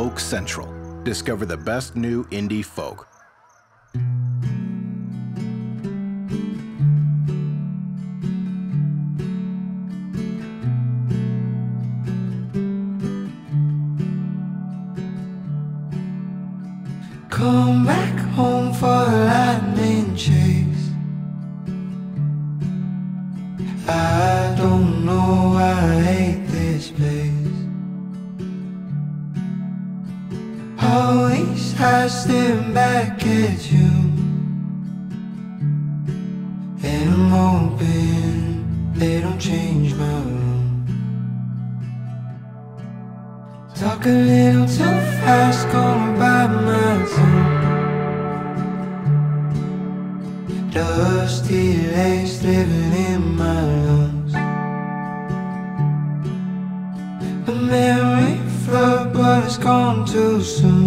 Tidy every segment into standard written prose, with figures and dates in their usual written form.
Folk Central. Discover the best new indie folk. Come back home for a lightning chase. I don't know why I hate this place. All these eyes staring back at you, and I'm hoping they don't change my room. Talk a little too fast, gonna bite my tongue. Dusty legs living in my lungs. The memory flood, but it's gone too soon.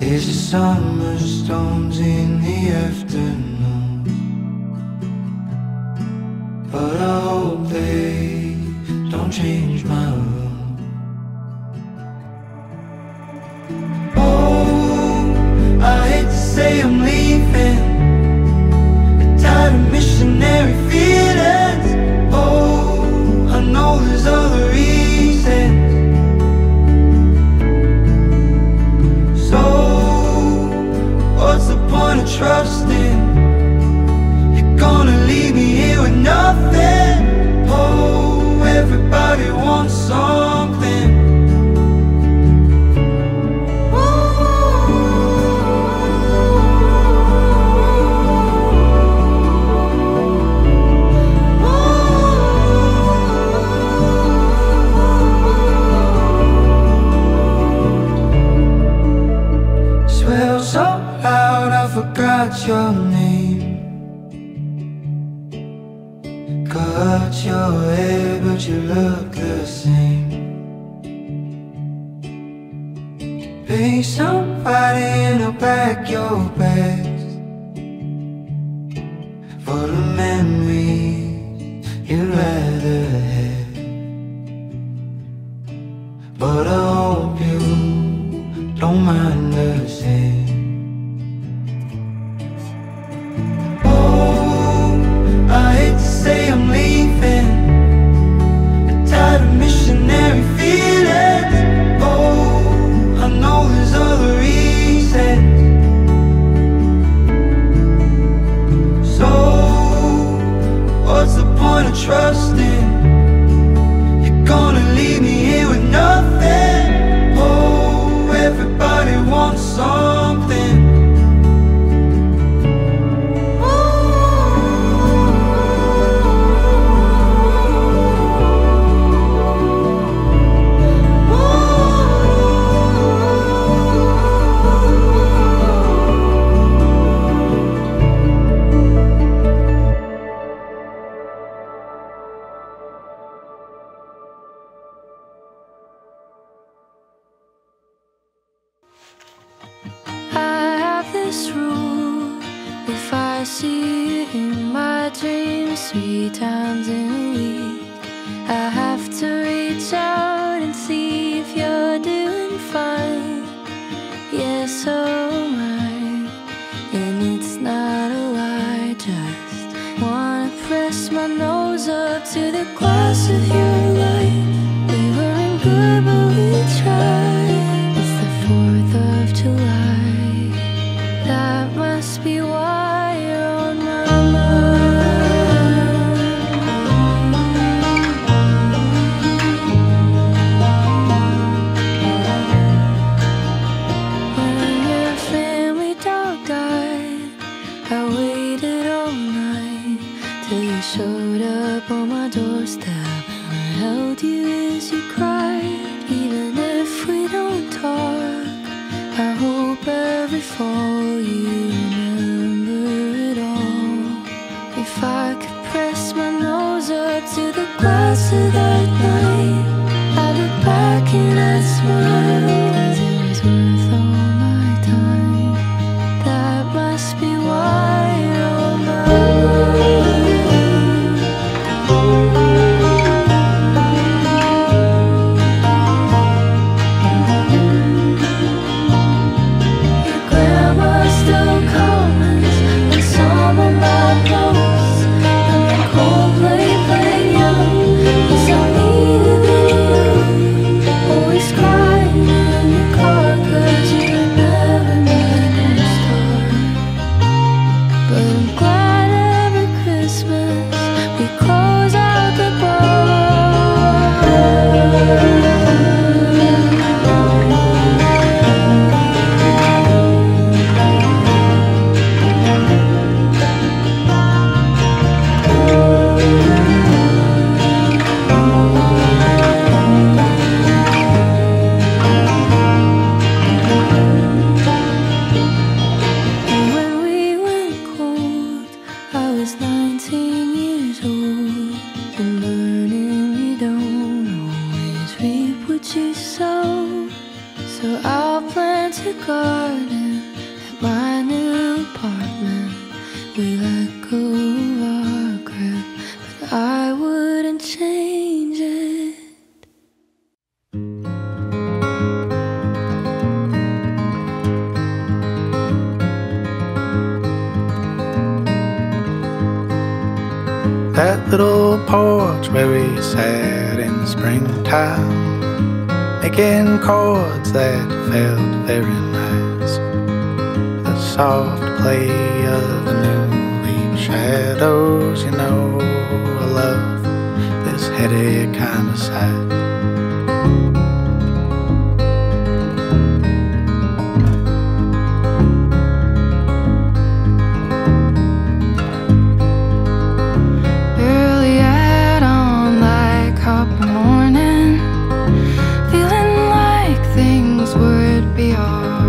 It's the summer storms in the afternoon, but I hope they don't change my room. I'm leaving, tired of missionary feelings. Oh, I know there's other reasons. So, what's the point of trusting? You're gonna leave me here with nothing. Oh, everybody wants something. Forgot your name, cut your hair, but you look the same. Pay somebody and I'll pack your bags for the memories you'd rather have. But I hope you don't mind the same. I'm leaving, tired of missionary feelings. Oh, I know there's other reasons. So, what's the point of trusting? You're gonna leave me here with nothing. Oh, everybody wants something. 19 years old and learning you don't always reap what you sow. So I'll plant a garden at my new apartment. We let go of our grip, but I wouldn't change it. That little porch where we sat in the springtime, making chords that felt very nice. The soft play of the newly shadows, you know I love this heady kind of sight. Early at dawn, like copper morning, feeling like things would be alright.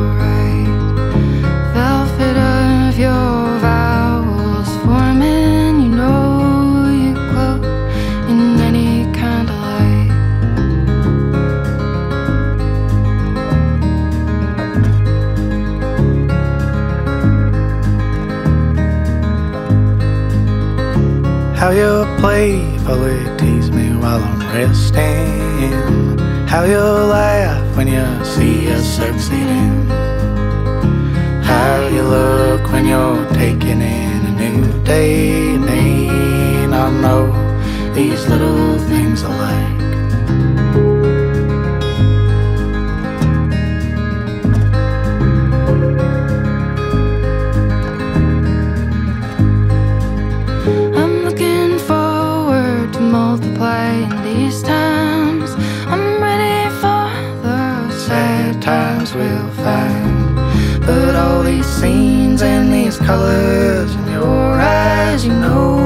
How you playfully tease me while I'm resting, how you laugh when you see us succeeding, how you look when you're taking in a new day. And then I know these little things I like. Multiplying these times, I'm ready for the sad times we'll find. But all these scenes and these colors in your eyes, you know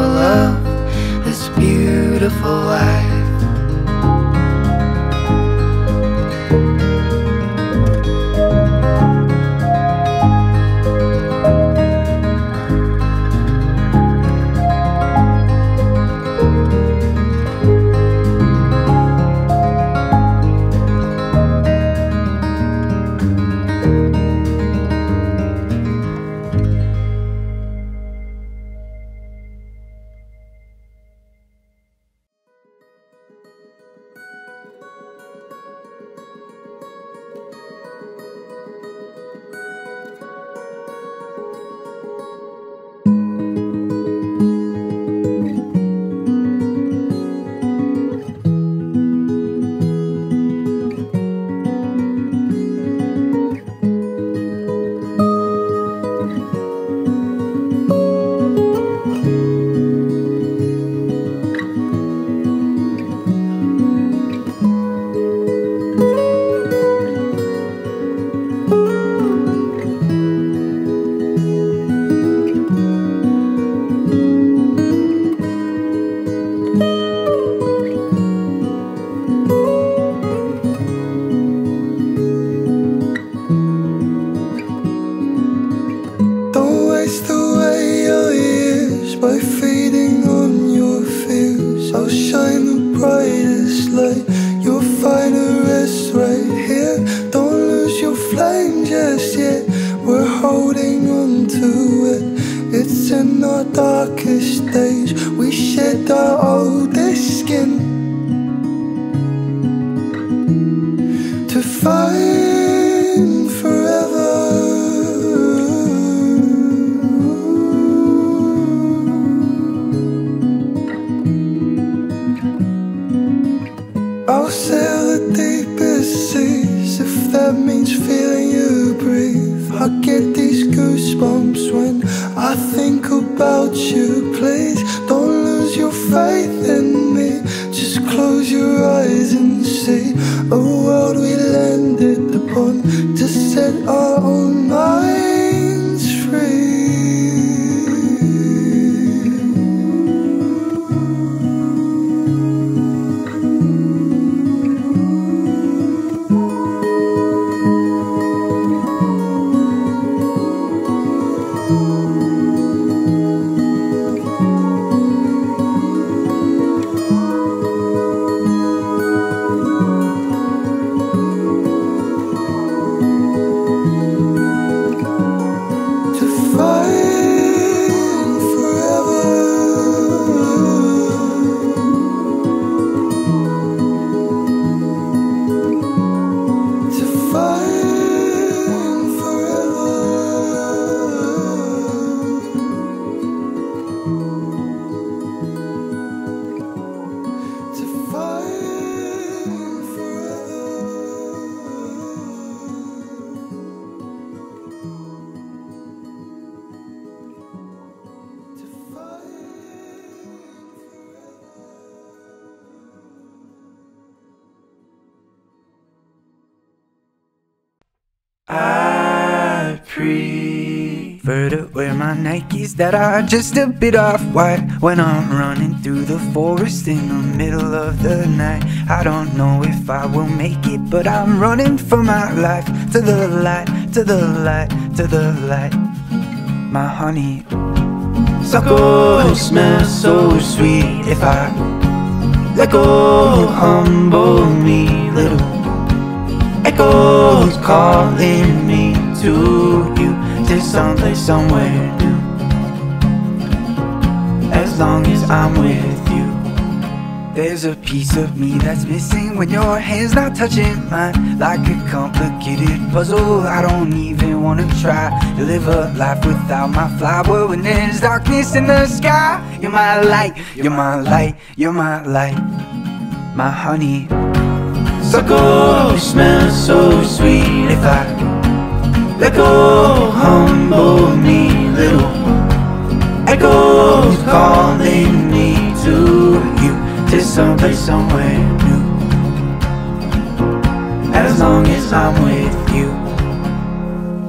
I love this beautiful life. wear my Nikes that are just a bit off-white. When I'm running through the forest in the middle of the night, I don't know if I will make it, but I'm running for my life. To the light, to the light, to the light. My honey suckle smells so sweet. If I let go, humble me, little echoes calling me to you, to someplace, somewhere new. As long as I'm with you. There's a piece of me that's missing when your hand's not touching mine. Like a complicated puzzle, I don't even wanna try to live a life without my flower. When there's darkness in the sky, you're my light, you're my light, you're my light. My honey suckle smells so sweet. If I let go, humble me, little echoes calling me to you, to someplace, somewhere new. As long as I'm with you.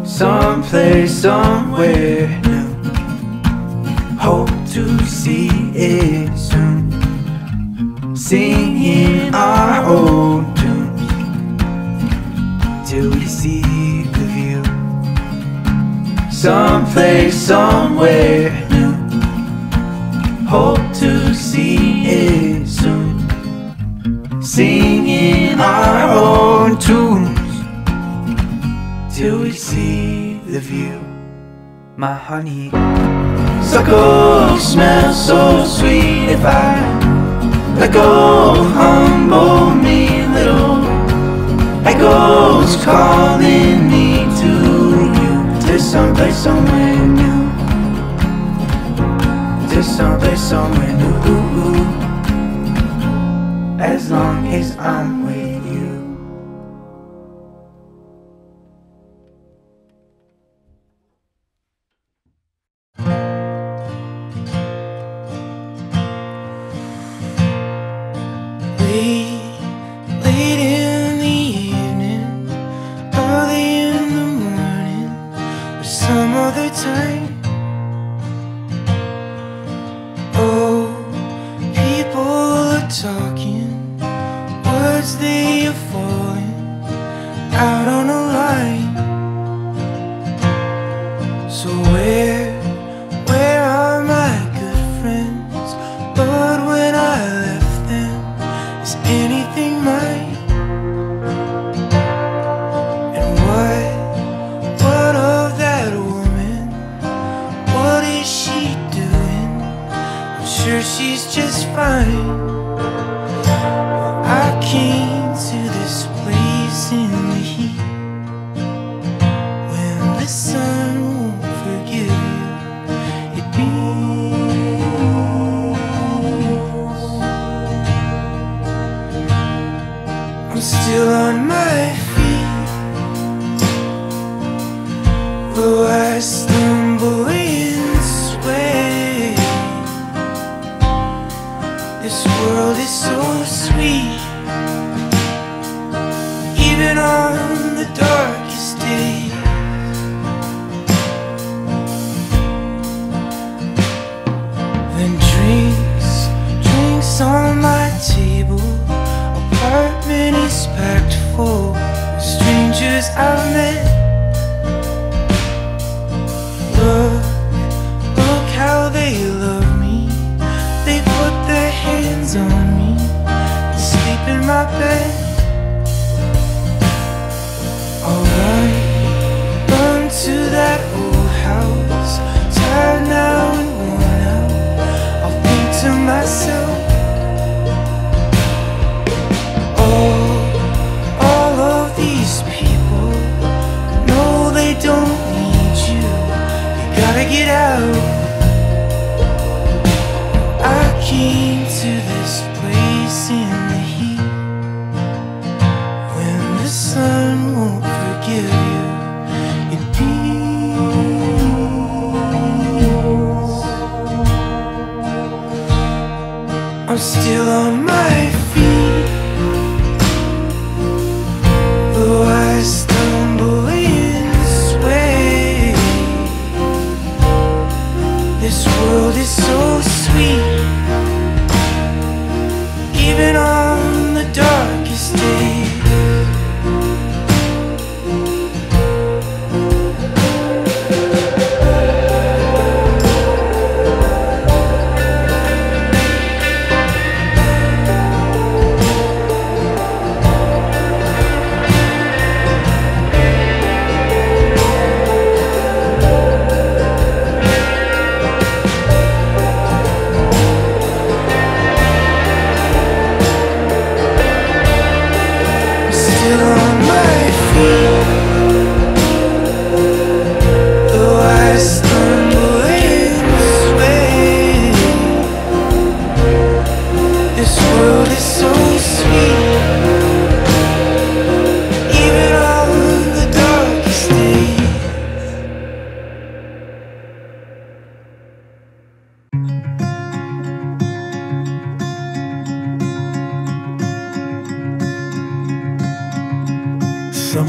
Someplace, somewhere new. Hope to see it soon. Singing our old tunes till we see the view. Someplace, somewhere new. Hope to see it soon, singing our own tunes till we see the view. My honey suckle smells so sweet. If I let go, humble me, little echoes calling me to you, to someplace, somewhere new, to someplace, somewhere new. As long as I'm with you.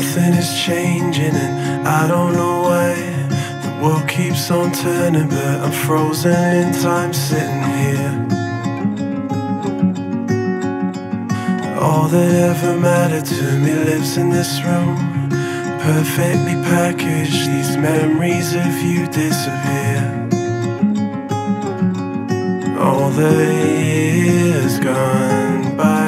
Something is changing and I don't know why. The world keeps on turning, but I'm frozen in time sitting here. All that ever mattered to me lives in this room, perfectly packaged. These memories of you disappear. All the years gone by.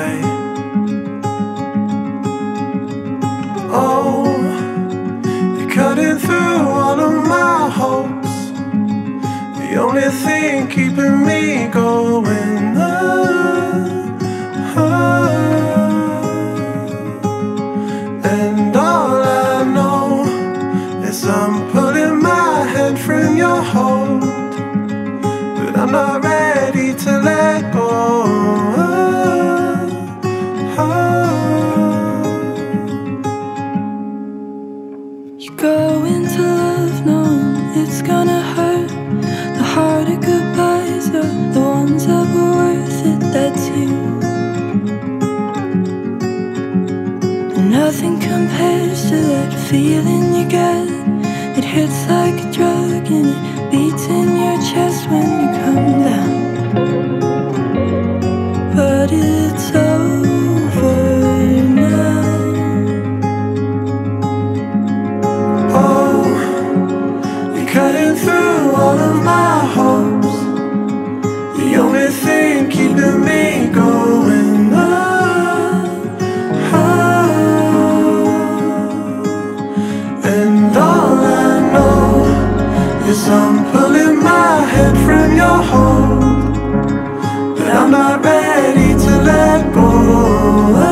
Cutting through all of my hopes, the only thing keeping me going And all I know is I'm pulling my head from your hold, but I'm not ready to let go. Going to love, no, it's gonna hurt. The harder goodbyes are the ones that were worth it, that's you. Nothing compares to that feeling you get. It hits like a drug and it beats in your chest when you come down. But it's over now. Cutting through all of my hopes, the only thing keeping me going And all I know is I'm pulling my head from your hold, but I'm not ready to let go.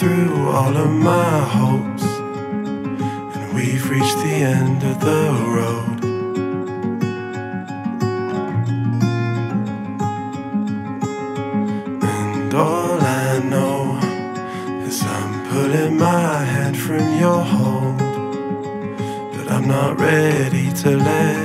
Through all of my hopes, and we've reached the end of the road. And all I know is I'm pulling my head from your hold, but I'm not ready to let.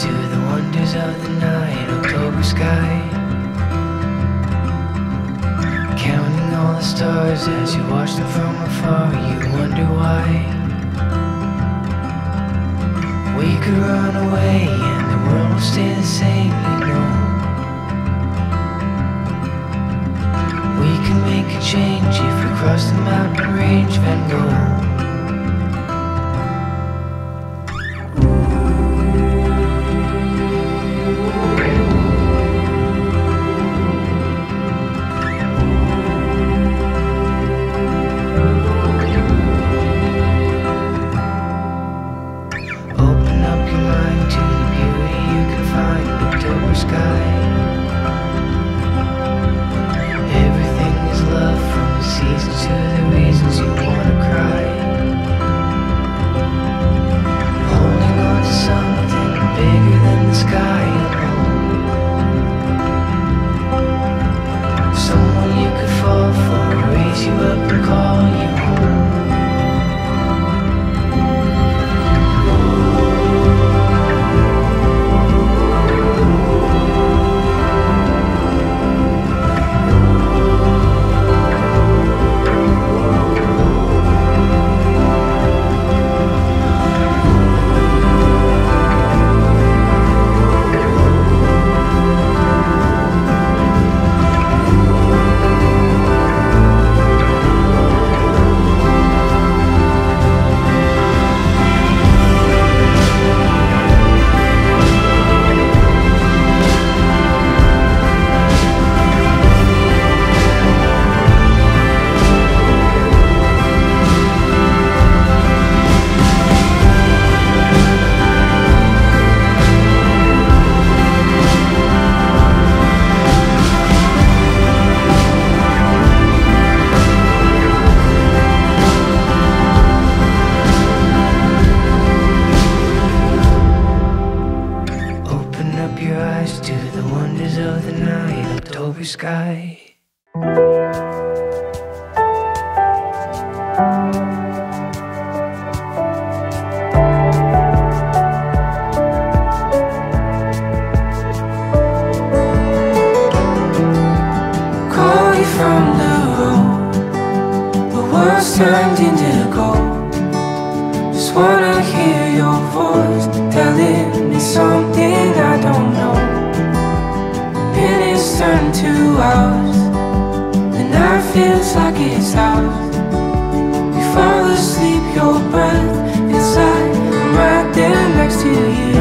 To the wonders of the night, October sky, counting all the stars as you watch them from afar. You wonder why we could run away and the world will stay the same. You know we can make a change if we cross the mountain range Van Gogh. Everything is love, from the seasons to the reasons you wanna cry. shadows of the night, October sky. Call you from the road, the world's turned into gold. Just wanna hear your voice telling me something I don't know. Minutes turn to hours, the night feels like it's ours. You fall asleep, your breath feels like I'm right there next to you.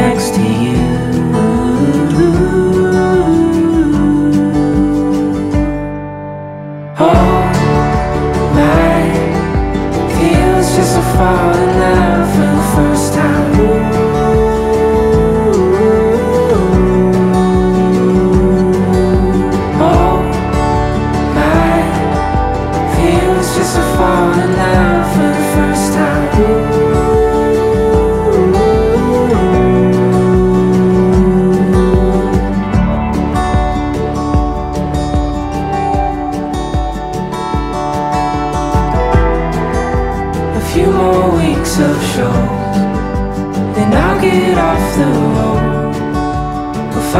Next to you. Oh, mine feels just so far in love for the first time.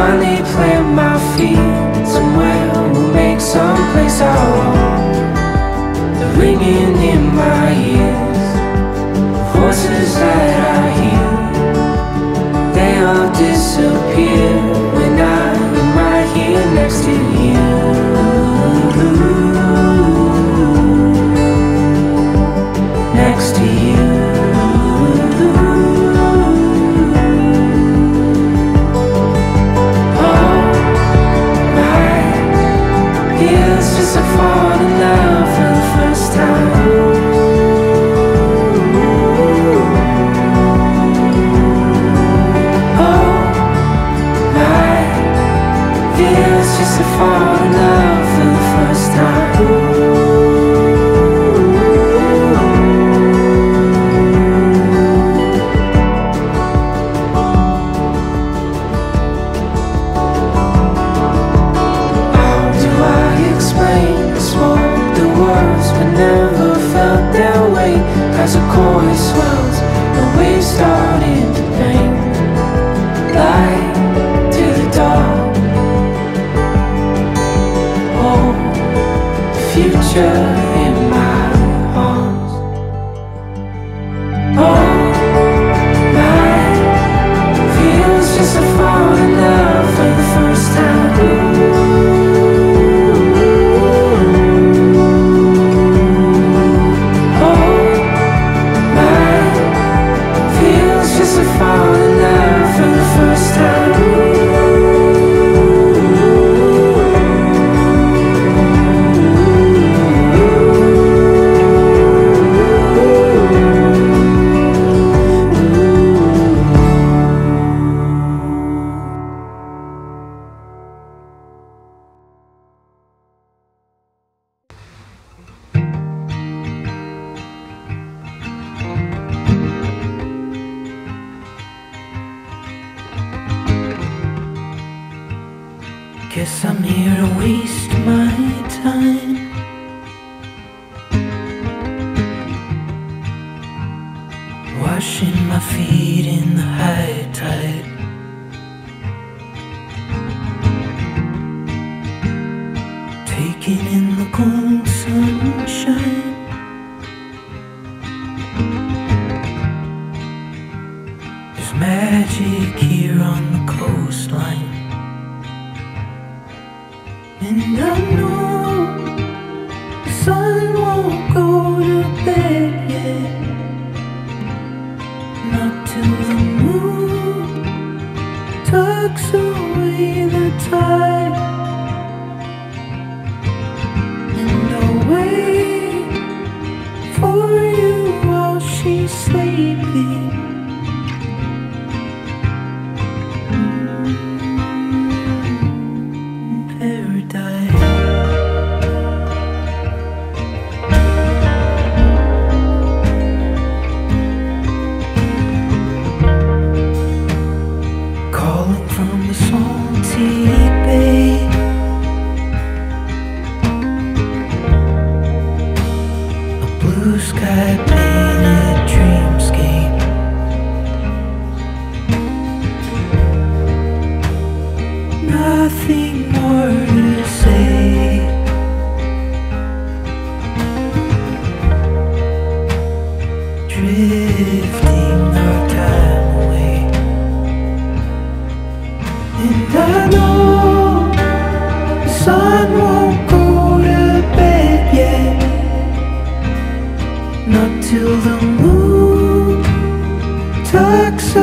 Finally plant my feet somewhere, we'll make someplace our own. The ringing in my ears, the voices that I hear, they all disappear when I'm right here next to you. Next to you. I fall in love for the first time. Oh, my feels just to fall in love for the first time. As a chord swells, the waves starting to pain. Light to the dark. Oh, the future in my arms. Oh, mine feels just so far in love for the first time. Guess I'm here to waste my time. Washing my feet in the high tide. Taking in the cold sunshine. There's magic here on the coastline. And I know the sun won't go to bed yet, not till the moon tucks away the tide. And I'll wait for you while she's sleeping.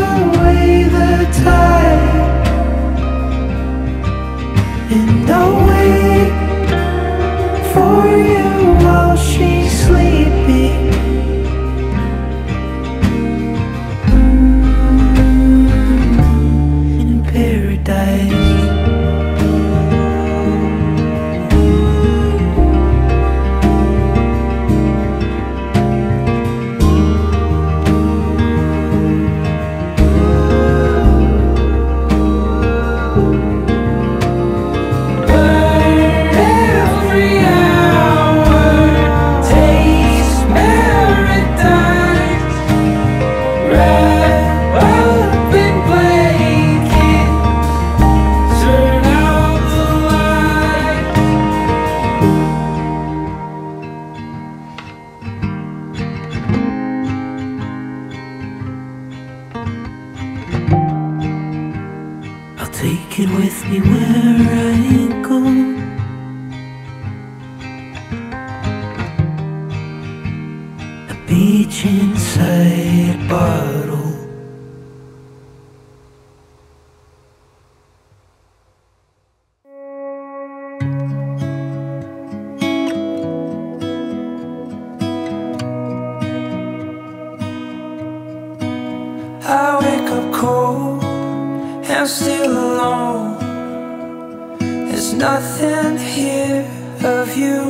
away the tide, and I'll wait for you while she's sleeping. In a paradise. Take it with me where I go. A beach inside a bottle. I wake up cold and still alone. There's nothing here of you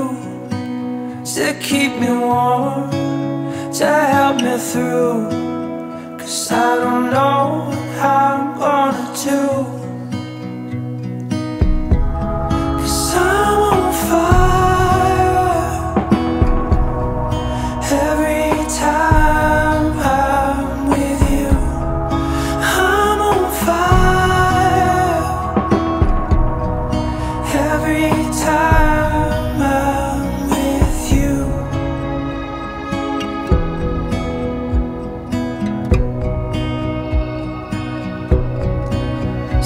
to keep me warm, to help me through. 'Cause I don't know how I'm gonna do.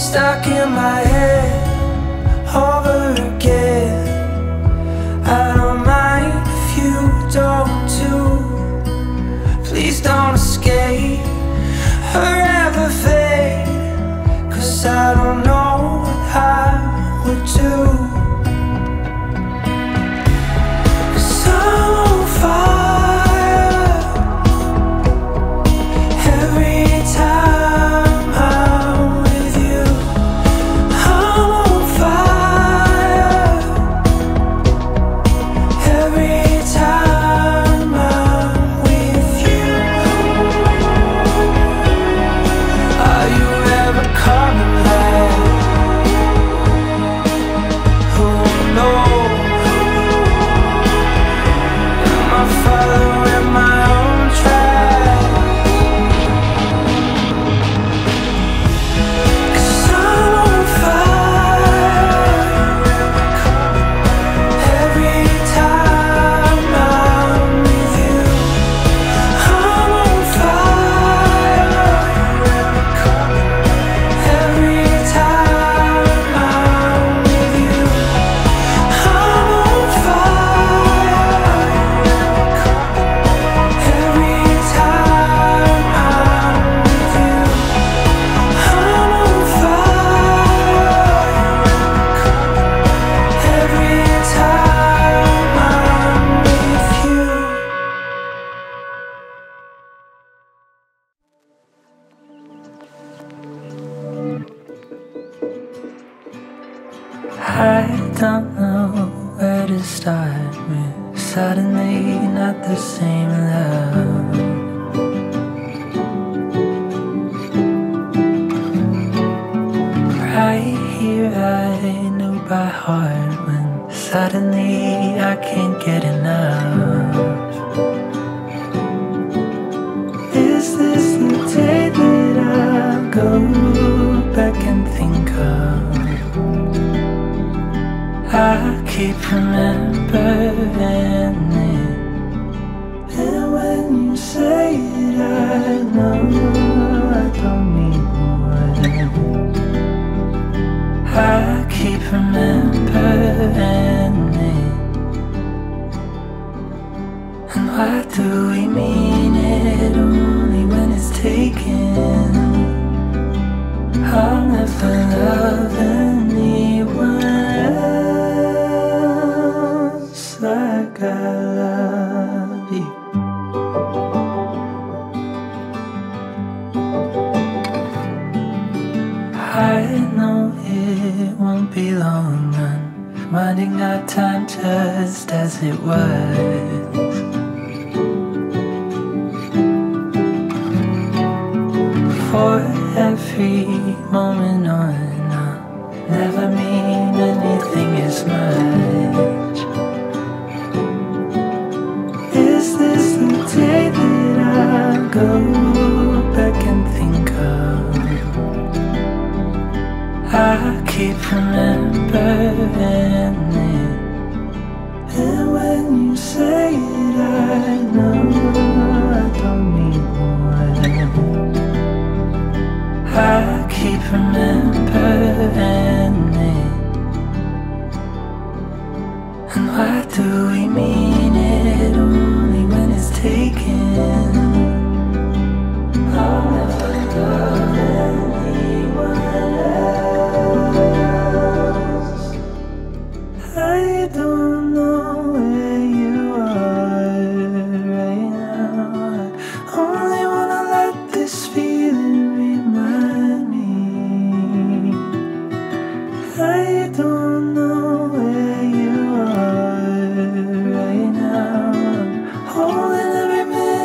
Stuck in my head over again. I don't mind if you don't too. Please don't escape or ever fade, 'cause I don't know what I would do. I don't know where to start with. Suddenly not the same love. Right here I knew by heart, when suddenly I can't get enough. Is this the day that I'll go back and think of? I keep remembering it, and when you say it, I know I don't need more. I keep remembering it, and why do we mean it only when it's taken? Finding our time just as it was. For every moment on, I'll never mean anything as much. Is this the day that I go back and think of? I keep remembering it, and when you say it, I know I don't need more. I keep remembering it, and why do we mean it only when it's taken? I'll never love anyone else. I don't know where you are right now. I only wanna let this feeling remind me. I don't know where you are right now. Holding every minute.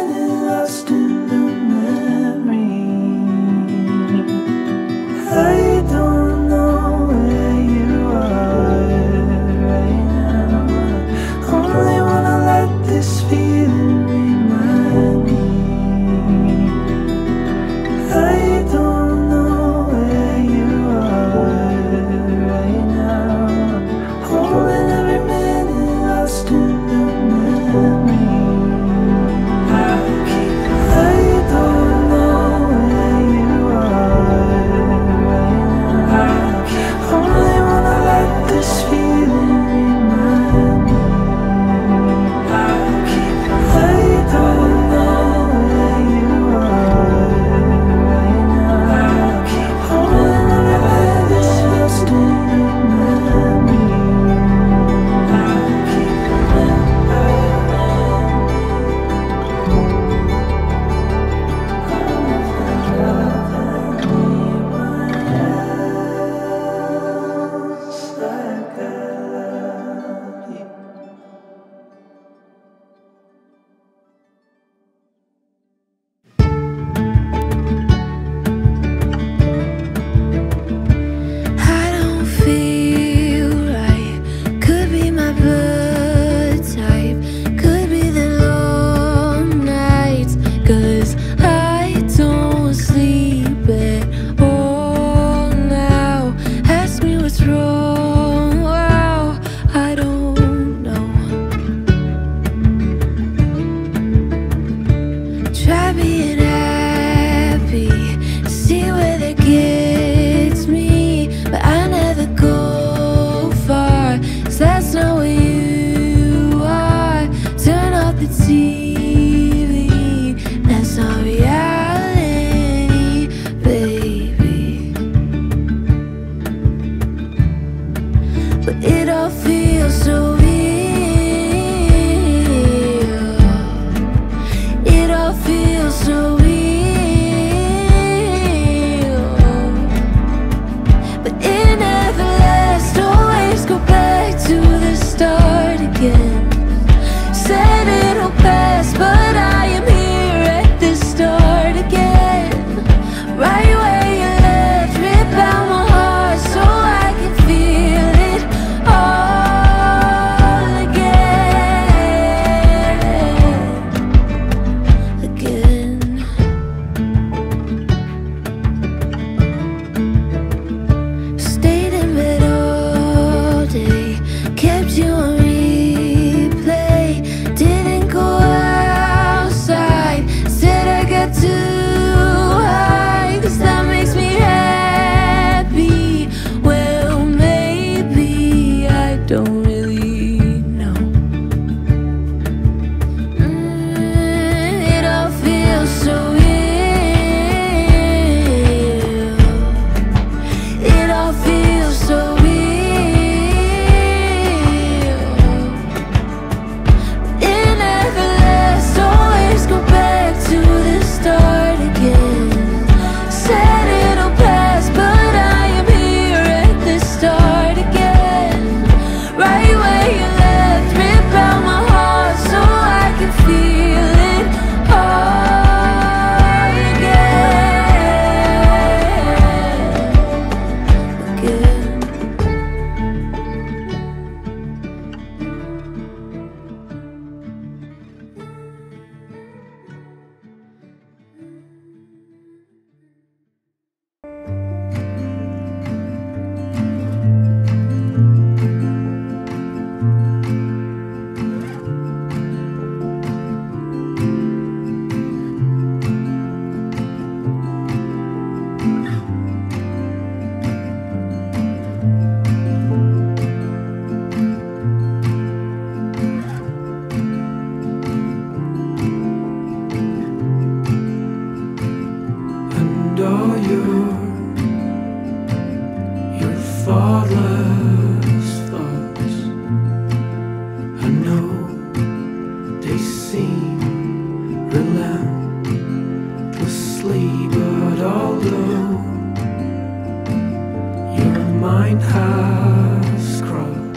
line has crossed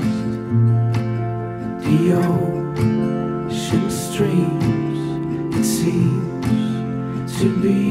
the ocean streams, it seems to be.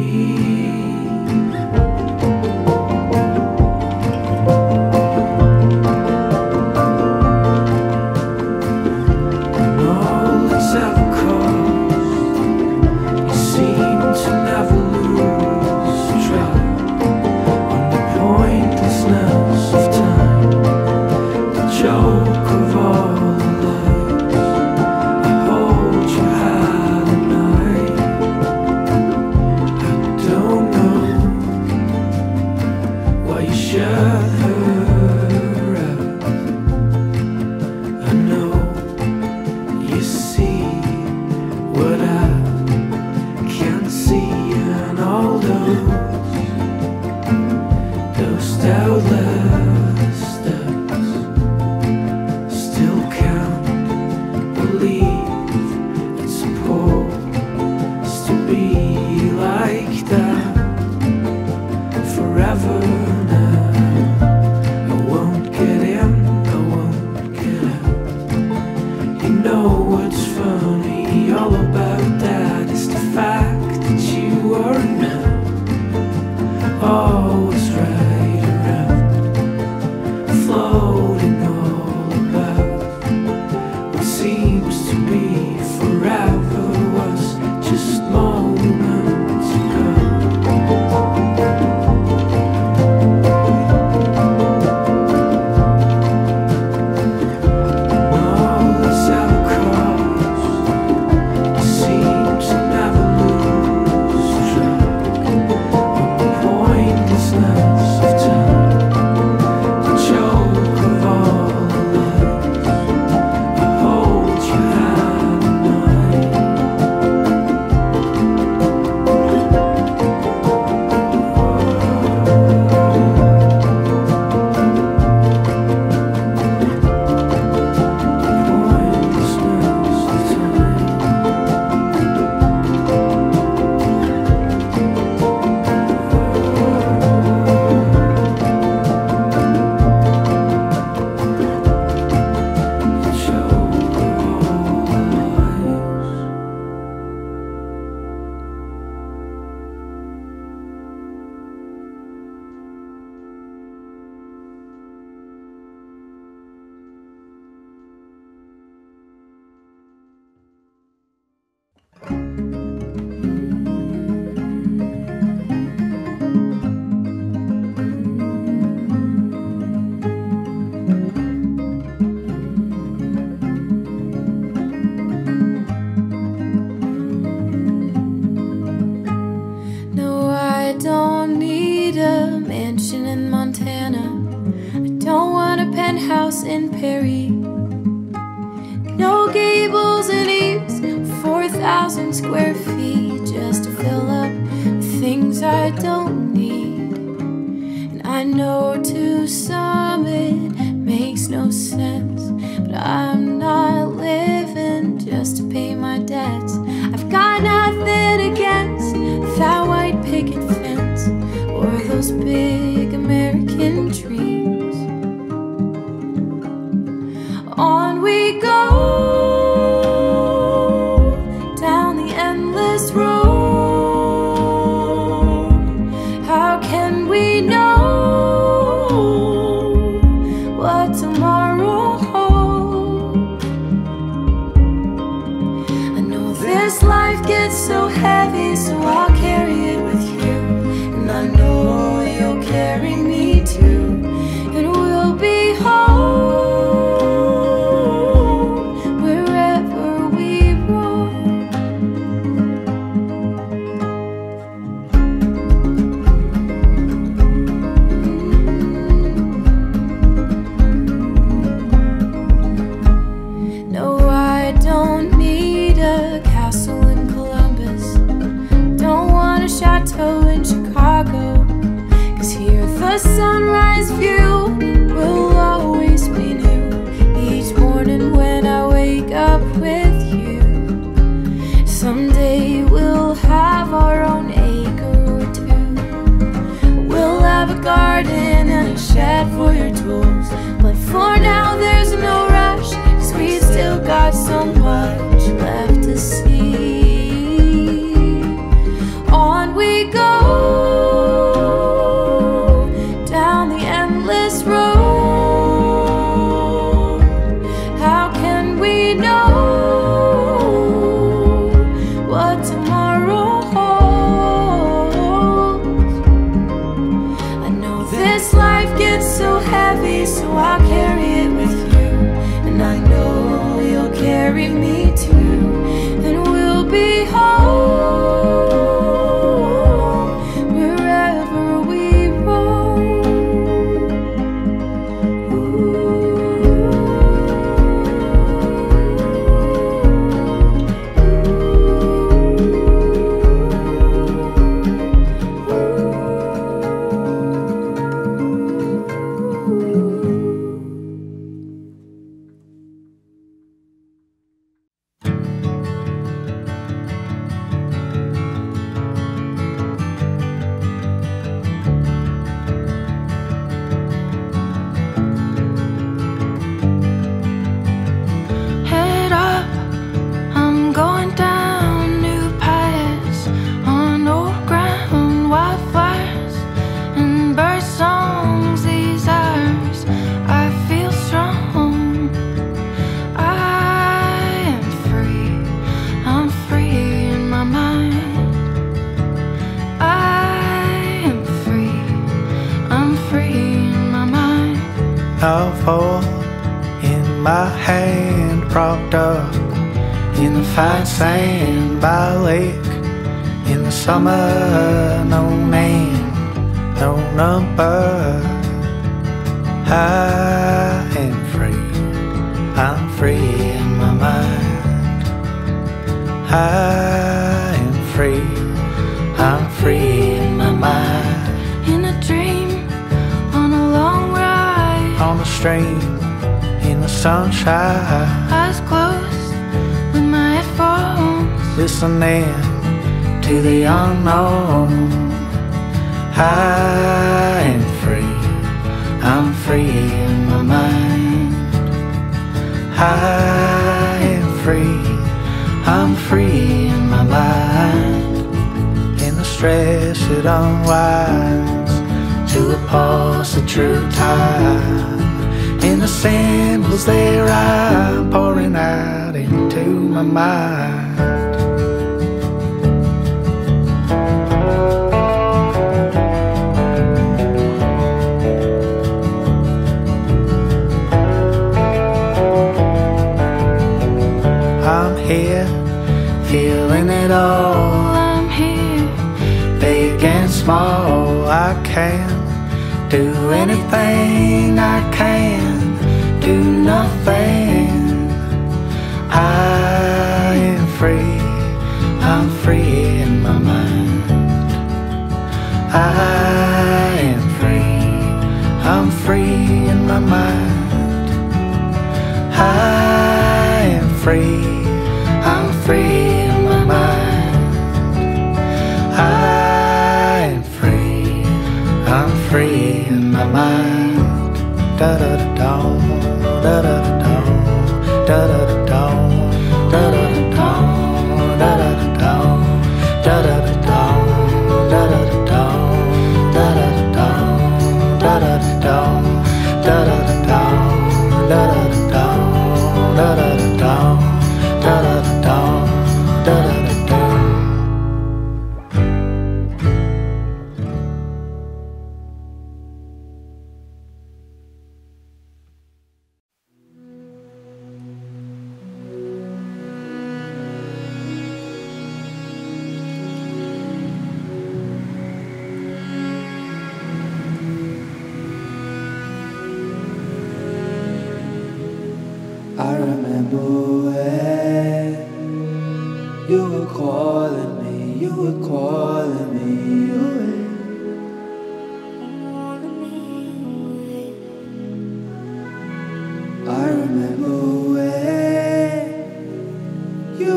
Someday we'll have our own acre or two. We'll have a garden and a shed for your tools. But for now there's no rush, 'cause we still got so much left to see. On we go, down the endless road. How can we know what tomorrow holds? I know this life gets so heavy, so I'll carry it with you, and I know you'll carry me too, and we'll be home. Fine sand by lake in the summer, no name, no number. I am free, I'm free in my mind. I am free, I'm free in my mind. In a dream, on a long ride, on a stream, in the sunshine, eyes closed, listening to the unknown. I am free, I'm free in my mind. I am free in my mind. In the stress it unwinds to a pulse of true time. In the symbols they rhyme, pouring out into my mind. Here, feeling it all. I'm here, big and small. I can do anything, I can do nothing. I am free, I'm free in my mind. I am free, I'm free in my mind. I am free, I'm free in my mind. I am free, I'm free in my mind. Da da da da da da da da da da da da da da da da. You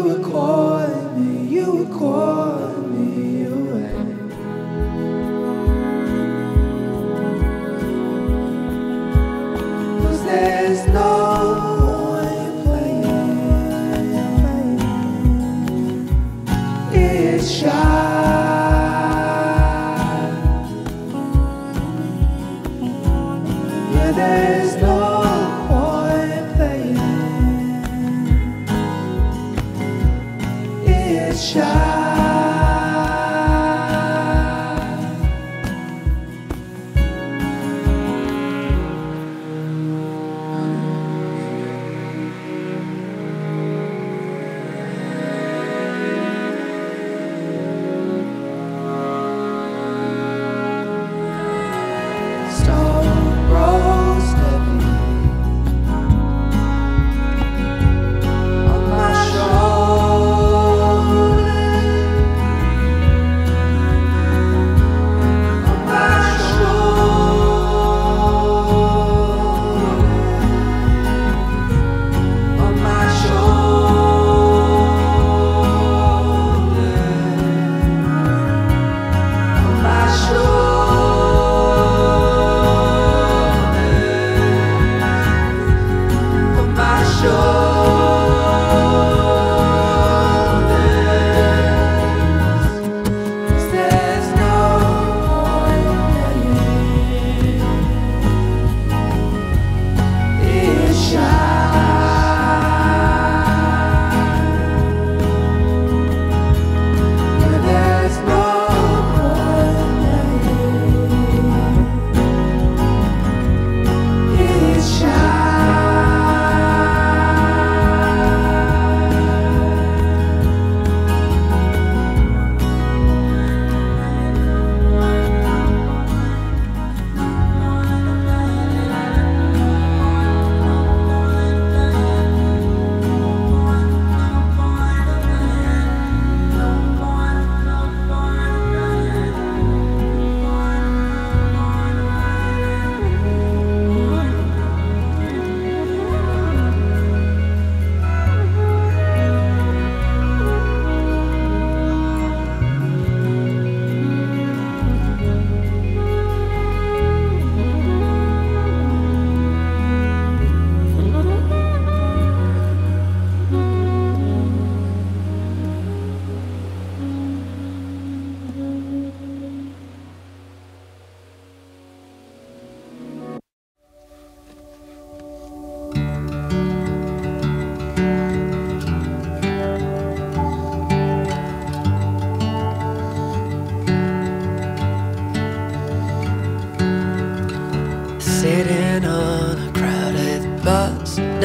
were calling me away.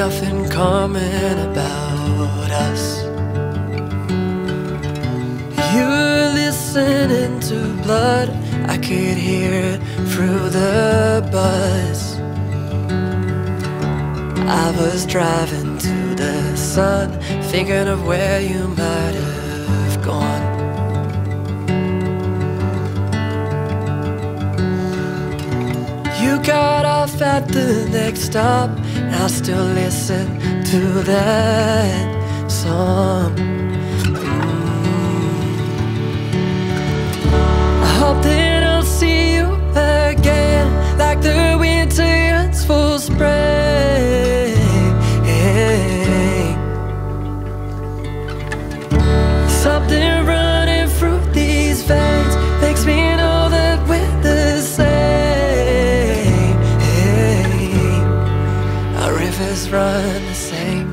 Nothing common about us. You're listening to blood. I could hear it through the buzz. I was driving to the sun, thinking of where you might have gone. You got off at the next stop. I still listen to that song. I hope that I'll see you again, like the winter yearns for spring. Something running through these veins makes me know that we're the same. Rivers run the same.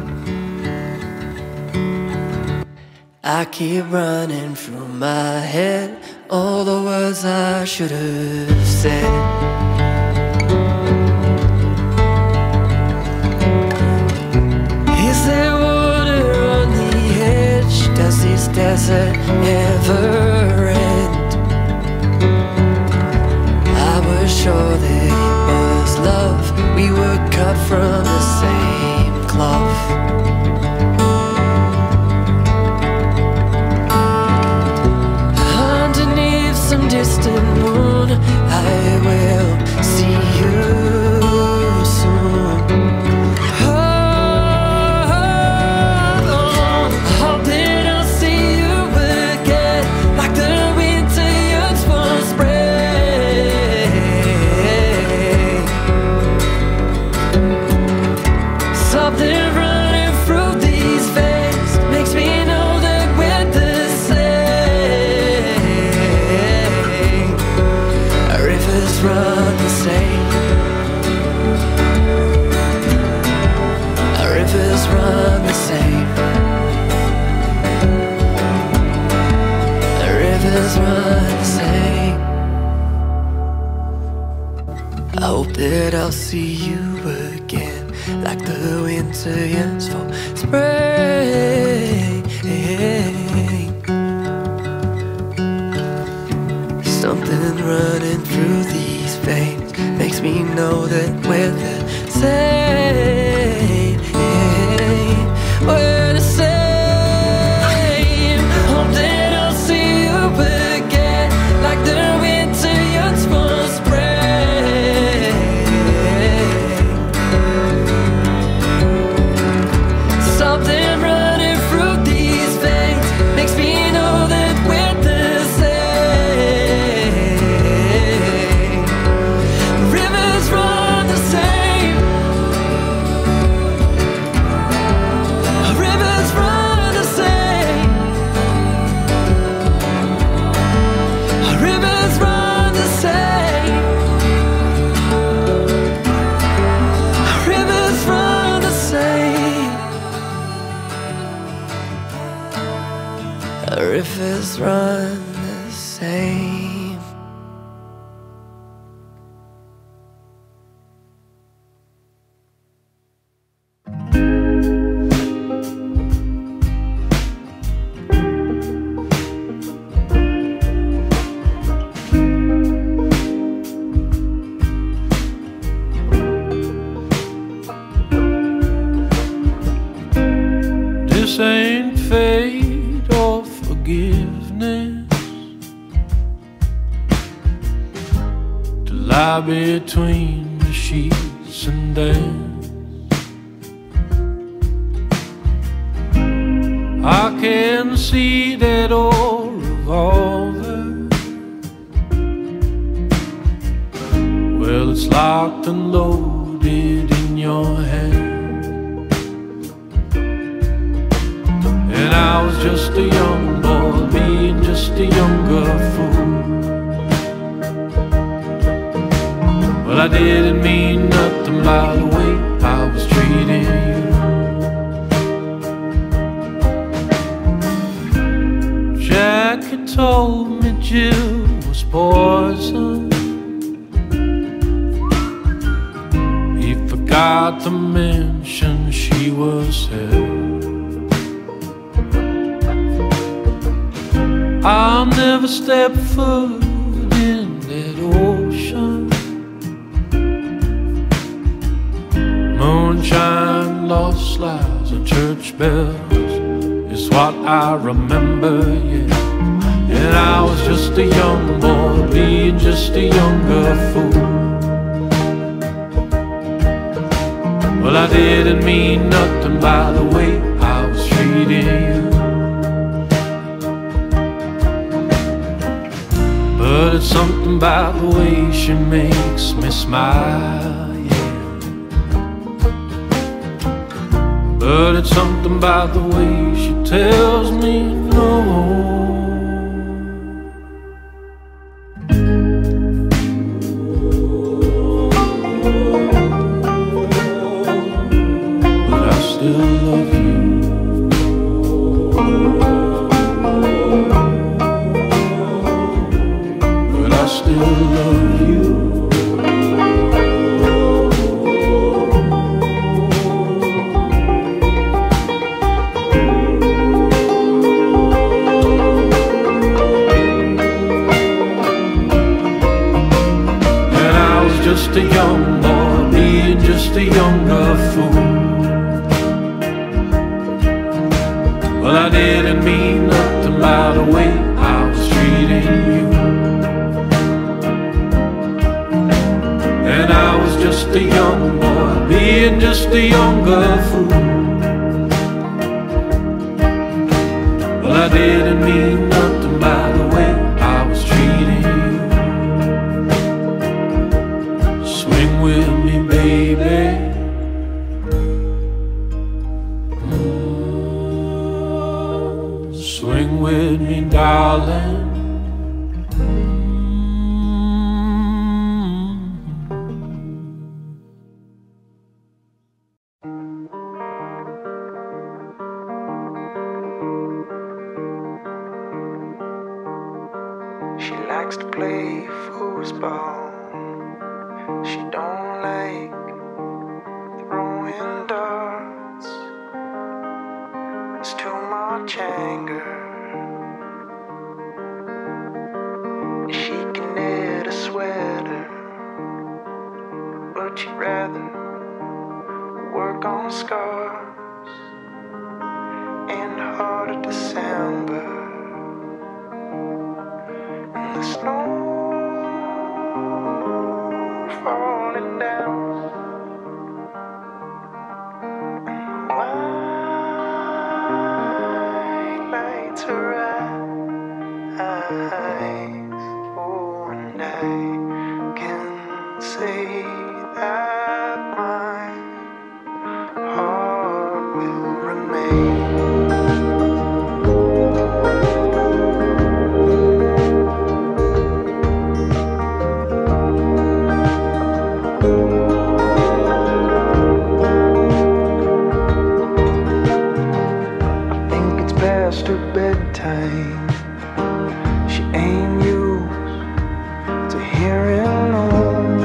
I keep running through my head all the words I should have said. Is there water on the edge? Does this desert ever end? I was sure that it was love. We were cut from the same cloth. Underneath some distant moon, I will see you soon. I hope that I'll see you again, like the winter yearns for spring. Run the same. I hope that I'll see you again, like the winter yearns for spring. Something running through these veins makes me know that we're the same. We're the same. Hope that I'll see you again, like the winter yearns for spring. Something running through these veins makes me know that we're the same. Rivers run the same. Rivers run the same. Rivers run the same. Rivers run the same. Rivers run the same. This ain't fate or forgiveness to lie between the sheets and dance. I can see that old revolver, well, it's locked and loaded in your hand. And I was just a young boy being just a younger fool. Well, I didn't mean nothing by the way I was treating you. Jackie told me Jill was poison. He forgot to mention she was hell. I'll never step foot in that ocean. Moonshine, lost lives, and church bells is what I remember, yeah. And I was just a young boy being just a younger fool. Well, I didn't mean nothing by the way I was treating you. But it's something about the way she makes me smile, yeah. But it's something about the way she tells me no. Just a young boy being just a younger fool. Well, I didn't mean nothing by the way I was treating you. And I was just a young boy being just a younger fool. Well, I didn't mean nothing by the way I was treating you. With me, baby. Swing with me, darling. you rather work on scars in the heart of December, and the snow falling down? She ain't used to hearing no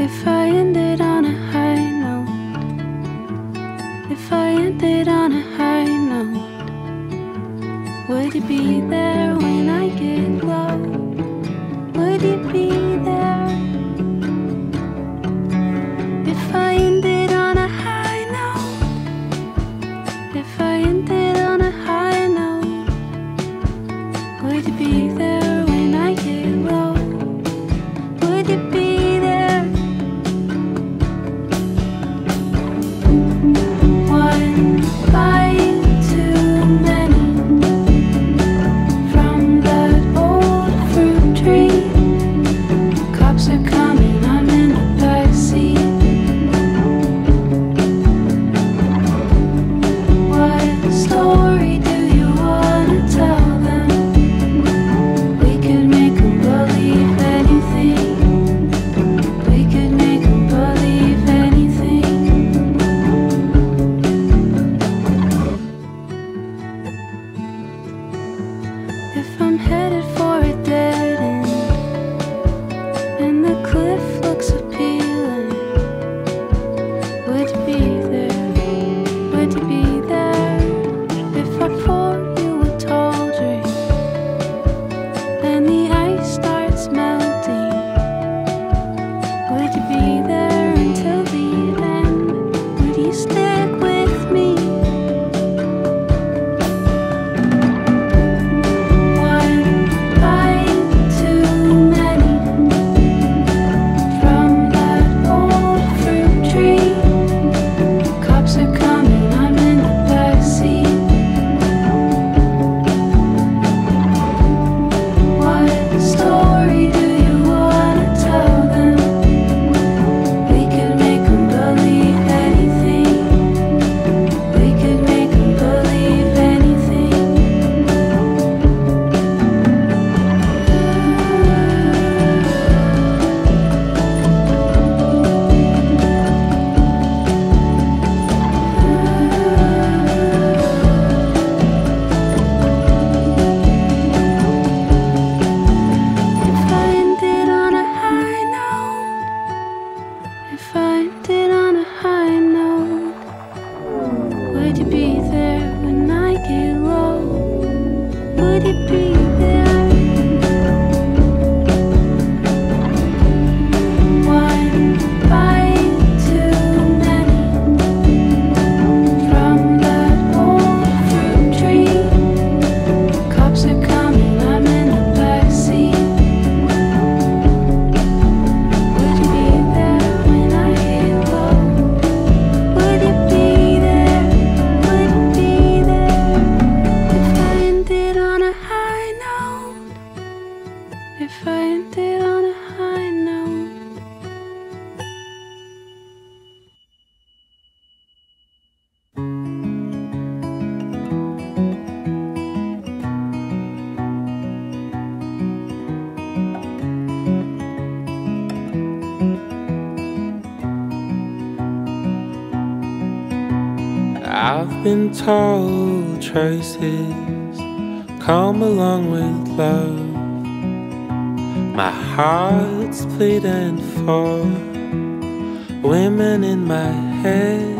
If I ended on a high note, if I ended on a high note, would you be there when I get low? Would you be there? If I ended on a high note, if I ended on a high note, would you be there when I get low? Would you be? If I'm headed for a dead end and the cliff looks appealing, would you be there? Would you be there? If I poured you a tall drink and the ice starts melting, would you be there until the end? Would you stick with me? Would you be there? One bite too many from that old fruit tree. Cops are coming, I'm in the backseat. Would you be there when I get low? Would you be there? Would you be there? If I ended on a high note, if I ended on a high note. I've been told choices come along with love. My heart's pleading for women in my head.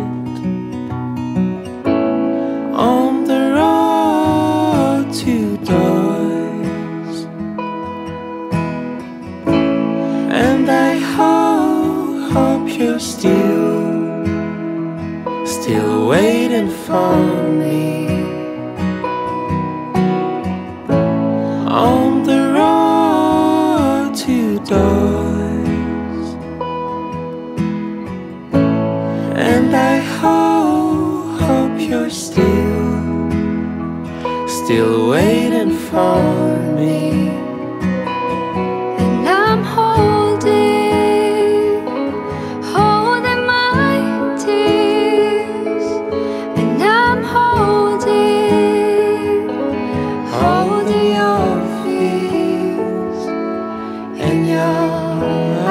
On the road to doors, and I hope you're still waiting for me. On the road to doors, and I hope you're still waiting for me. And I'm holding my tears, and I'm holding your holding my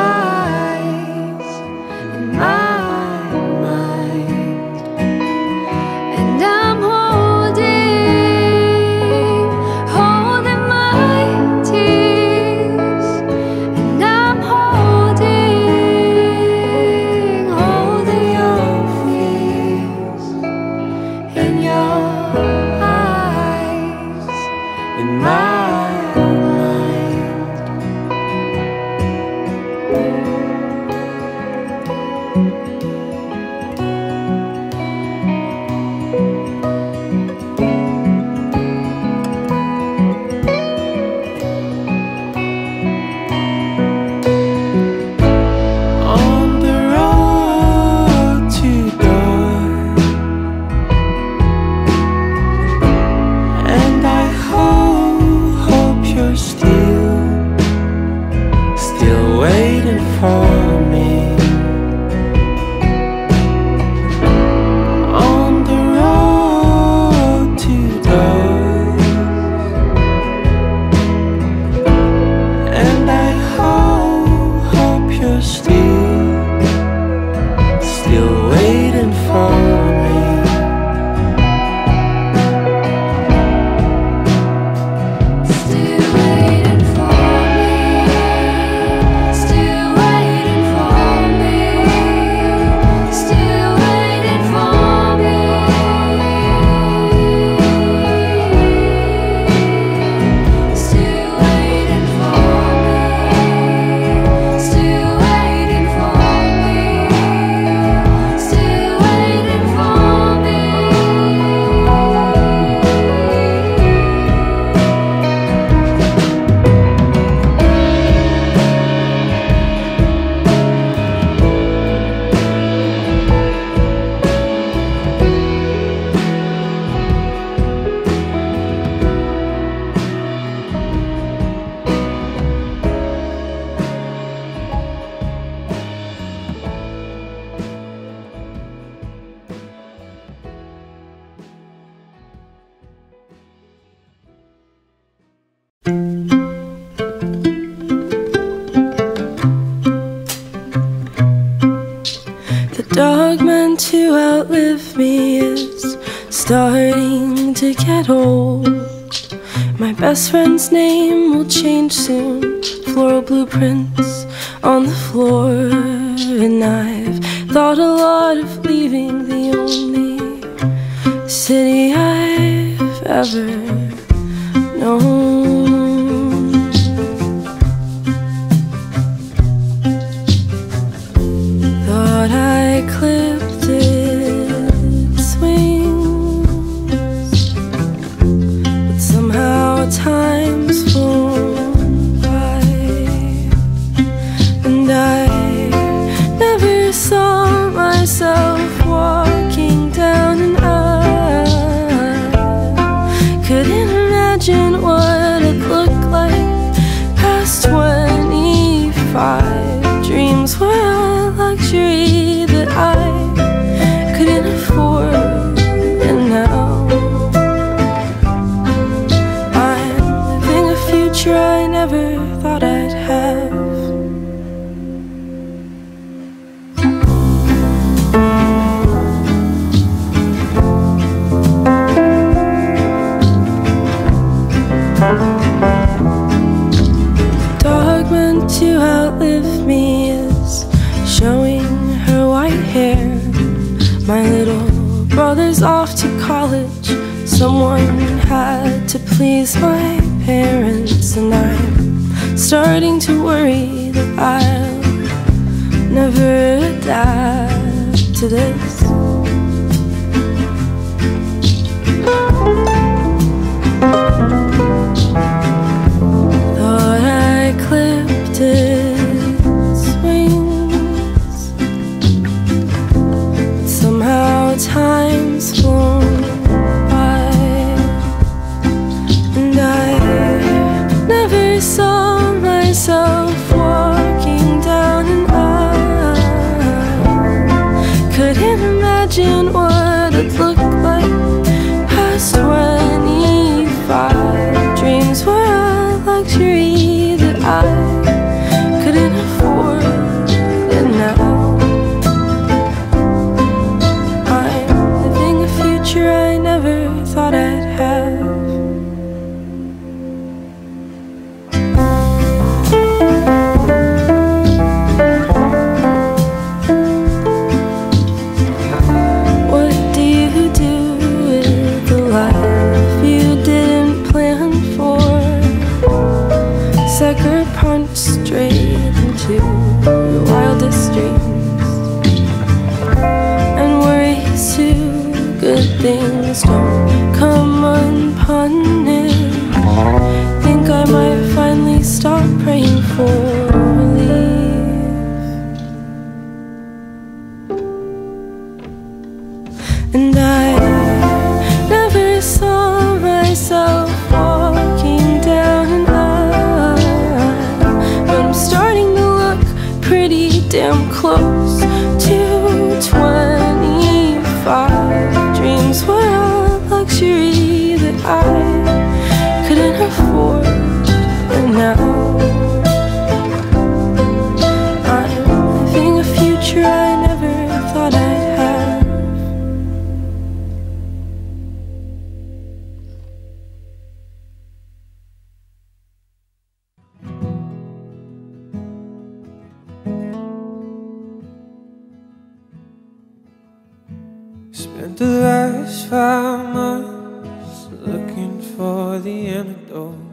of me is starting to get old. My best friend's name will change soon. Floral blueprints on the floor. And I've thought a lot of leaving the only city I've ever known. I clipped its wings, but somehow time's flown by, and I never saw myself walking down an aisle. Couldn't imagine what it looked like past 25. Dreams were a luxury I couldn't afford, and now I'm living a future I never thought I'd have. The dog meant to outlive me is showing her white hair. My little brother's off to college. Someone had to please my parents, and I'm starting to worry that I'll never adapt to this. Thought I clipped it. Time's flown by, and I never saw myself walking down an aisle. Couldn't imagine what it looked like past 25. Dreams were a luxury that I couldn't afford, and now I never thought I'd have. What do with the life you didn't plan for? Sucker punched straight into your wildest dreams, and worries too. Good things don't come unpunished. Think I might finally stop praying for relief. And I never saw myself walking down an aisle, but I'm starting to look pretty damn close to 25. Dreams were a luxury that I couldn't afford, and now I'm living a future I never thought I'd have. Spent the last 5 months looking for the antidote.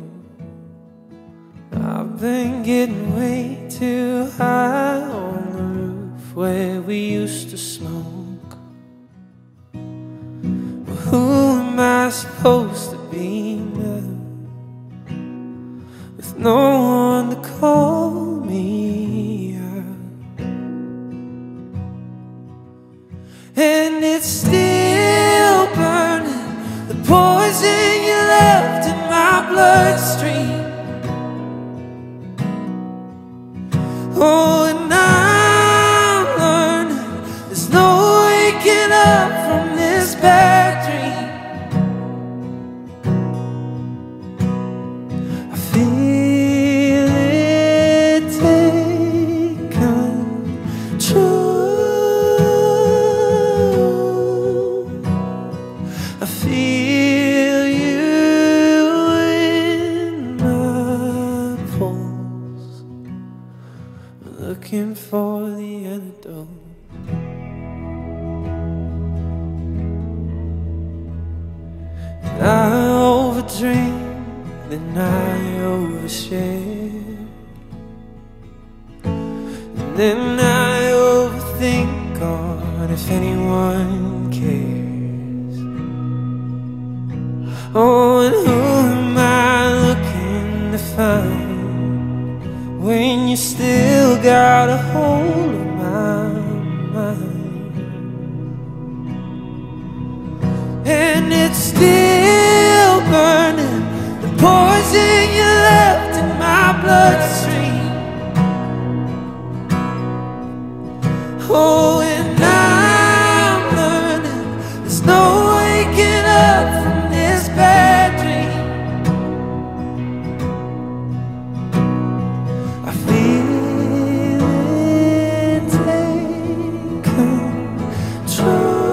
I've been getting way too high on the roof where we used to smoke. Well, who am I supposed to be now, with no one to call me out? And it's still burning, the poison you left in my bloodstream. Oh, and I'm learning there's no waking up from this bad dream. I feel it take control. I overdreamed and I overshared, and then I overthink on if anyone cares. Oh, and who am I looking to find when you still got a hold of my mind? And it's still burning, the poison you left in my bloodstream. Oh, and I'm learning there's no waking up from this bad dream. I feel it taking control.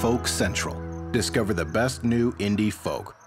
Folk Central. Discover the best new indie folk.